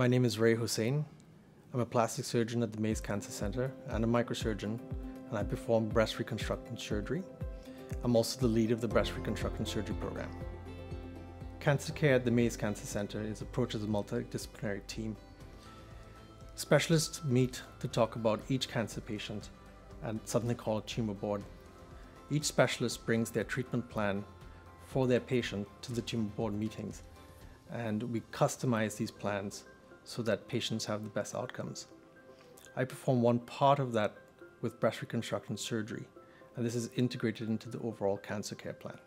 My name is Rayaad Hosein. I'm a plastic surgeon at the Mays Cancer Center and a microsurgeon, and I perform breast reconstruction surgery. I'm also the lead of the breast reconstruction surgery program. Cancer care at the Mays Cancer Center is approached as a multidisciplinary team. Specialists meet to talk about each cancer patient and something called a tumor board. Each specialist brings their treatment plan for their patient to the tumor board meetings, and we customize these plans so that patients have the best outcomes. I perform one part of that with breast reconstruction surgery, and this is integrated into the overall cancer care plan.